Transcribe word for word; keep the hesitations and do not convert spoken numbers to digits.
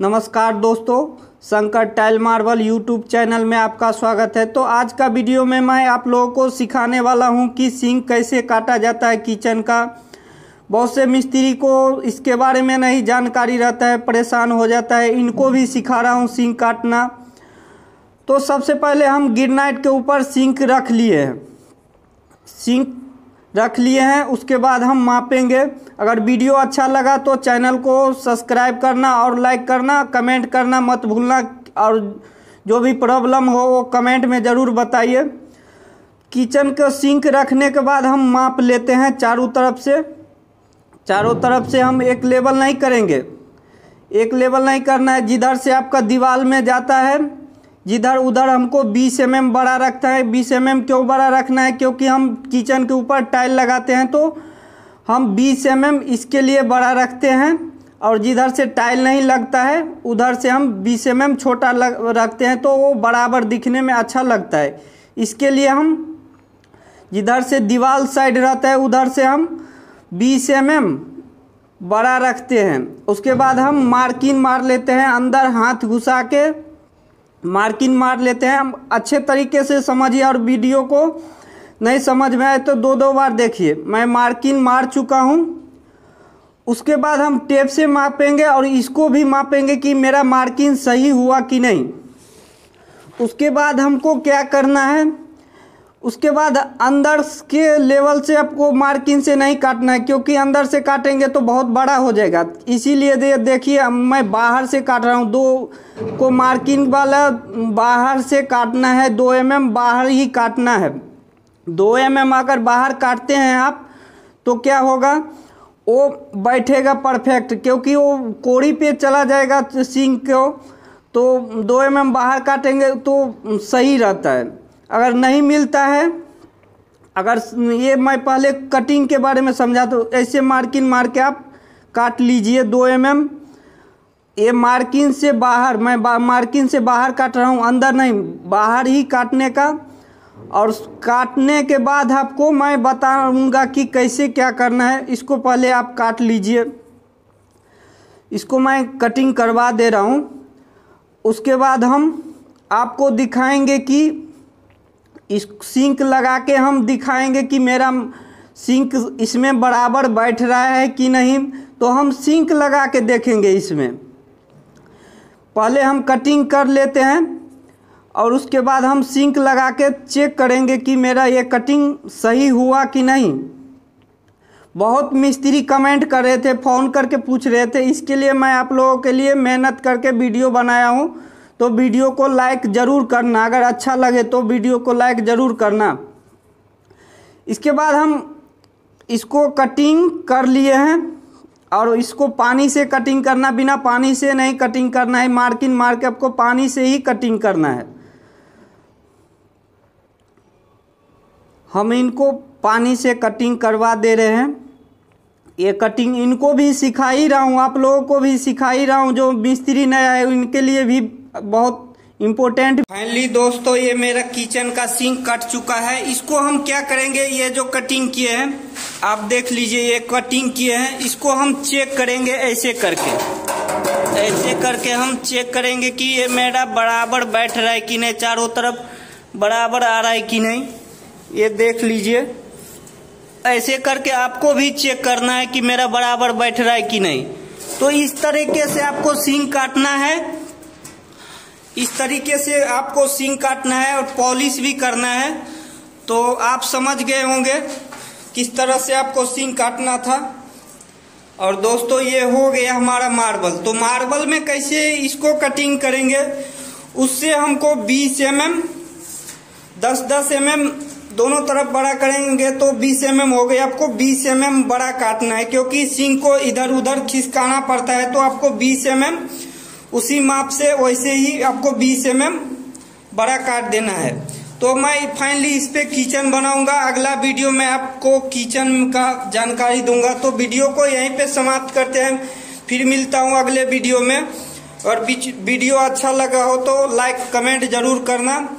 नमस्कार दोस्तों, Shankar tile marble YouTube channel में आपका स्वागत है। तो आज का वीडियो में मैं आप लोगों को सिखाने वाला हूं कि सिंक कैसे काटा जाता है किचन का। बहुत से मिस्त्री को इसके बारे में नहीं जानकारी रहता है, परेशान हो जाता है, इनको भी सिखा रहा हूं सिंक काटना। तो सबसे पहले हम ग्रेनाइट के ऊपर सिंक रख लिए हैं सिंक रख लिए हैं उसके बाद हम मापेंगे। अगर वीडियो अच्छा लगा तो चैनल को सब्सक्राइब करना और लाइक करना, कमेंट करना मत भूलना, और जो भी प्रॉब्लम हो वो कमेंट में ज़रूर बताइए। किचन का सिंक रखने के बाद हम माप लेते हैं चारों तरफ से। चारों तरफ से हम एक लेवल नहीं करेंगे, एक लेवल नहीं करना है। जिधर से आपका दीवार में जाता है जिधर उधर हमको बीस एम एम बड़ा रखता है। बीस एम एम क्यों बड़ा रखना है? क्योंकि हम किचन के ऊपर टाइल लगाते हैं तो हम बीस एम एम इसके लिए बड़ा रखते हैं, और जिधर से टाइल नहीं लगता है उधर से हम बीस एम एम छोटा रखते हैं, तो वो बराबर दिखने में अच्छा लगता है। इसके लिए हम जिधर से दीवार साइड रहता है उधर से हम बीस एम एम बड़ा रखते हैं। उसके बाद हम मार्किंग मार लेते हैं, अंदर हाथ घुसा के मार्किंग मार लेते हैं। हम अच्छे तरीके से समझिए, और वीडियो को नहीं समझ में आए तो दो दो बार देखिए। मैं मार्किंग मार चुका हूँ। उसके बाद हम टेप से मापेंगे और इसको भी मापेंगे कि मेरा मार्किंग सही हुआ कि नहीं। उसके बाद हमको क्या करना है, उसके बाद अंदर के लेवल से आपको मार्किंग से नहीं काटना है, क्योंकि अंदर से काटेंगे तो बहुत बड़ा हो जाएगा। इसीलिए दे देखिए मैं बाहर से काट रहा हूँ। दो को मार्किंग वाला बाहर से काटना है, दो एम एम बाहर ही काटना है। दो एम एम अगर बाहर काटते हैं आप तो क्या होगा, वो बैठेगा परफेक्ट, क्योंकि वो कोड़ी पे चला जाएगा सिंक को। तो दो एम एम बाहर काटेंगे तो सही रहता है। अगर नहीं मिलता है, अगर ये मैं पहले कटिंग के बारे में समझा, तो ऐसे मार्किंग मार के आप काट लीजिए दो एम एम। ये मार्किंग से बाहर, मैं बा, मार्किंग से बाहर काट रहा हूँ, अंदर नहीं, बाहर ही काटने का। और काटने के बाद आपको मैं बताऊँगा कि कैसे क्या करना है। इसको पहले आप काट लीजिए, इसको मैं कटिंग करवा दे रहा हूँ। उसके बाद हम आपको दिखाएंगे कि इस सिंक लगा के हम दिखाएंगे कि मेरा सिंक इसमें बराबर बैठ रहा है कि नहीं। तो हम सिंक लगा के देखेंगे। इसमें पहले हम कटिंग कर लेते हैं और उसके बाद हम सिंक लगा के चेक करेंगे कि मेरा ये कटिंग सही हुआ कि नहीं। बहुत मिस्त्री कमेंट कर रहे थे, फ़ोन करके पूछ रहे थे, इसके लिए मैं आप लोगों के लिए मेहनत करके वीडियो बनाया हूँ। तो वीडियो को लाइक ज़रूर करना, अगर अच्छा लगे तो वीडियो को लाइक ज़रूर करना। इसके बाद हम इसको कटिंग कर लिए हैं, और इसको पानी से कटिंग करना, बिना पानी से नहीं कटिंग करना है। मार्किंग मार के आपको पानी से ही कटिंग करना है। हम इनको पानी से कटिंग करवा दे रहे हैं। ये कटिंग इनको भी सिखा ही रहा हूँ, आप लोगों को भी सिखा ही रहा हूँ, जो मिस्त्री नया है उनके लिए भी बहुत इम्पोर्टेंट। फाइनली दोस्तों, ये मेरा किचन का सिंक कट चुका है। इसको हम क्या करेंगे, ये जो कटिंग किए हैं आप देख लीजिए, ये कटिंग किए हैं, इसको हम चेक करेंगे ऐसे करके। ऐसे करके हम चेक करेंगे कि ये मेरा बराबर बैठ रहा है कि नहीं, चारों तरफ बराबर आ रहा है कि नहीं। ये देख लीजिए, ऐसे करके आपको भी चेक करना है कि मेरा बराबर बैठ रहा है कि नहीं। तो इस तरीके से आपको सिंक काटना है, इस तरीके से आपको सिंक काटना है, और पॉलिश भी करना है। तो आप समझ गए होंगे किस तरह से आपको सिंक काटना था। और दोस्तों, ये हो गया हमारा मार्बल। तो मार्बल में कैसे इसको कटिंग करेंगे, उससे हमको बीस एम एम दस दस एम एम दोनों तरफ बड़ा करेंगे तो बीस एम एम हो गया। आपको बीस एम एम बड़ा काटना है, क्योंकि सिंक को इधर उधर खिसकाना पड़ता है। तो आपको बीस एम एम उसी माप से वैसे ही आपको बीस एम एम बड़ा काट देना है। तो मैं फाइनली इस पे किचन बनाऊंगा, अगला वीडियो में आपको किचन का जानकारी दूंगा। तो वीडियो को यहीं पे समाप्त करते हैं, फिर मिलता हूँ अगले वीडियो में। और वीडियो अच्छा लगा हो तो लाइक कमेंट जरूर करना।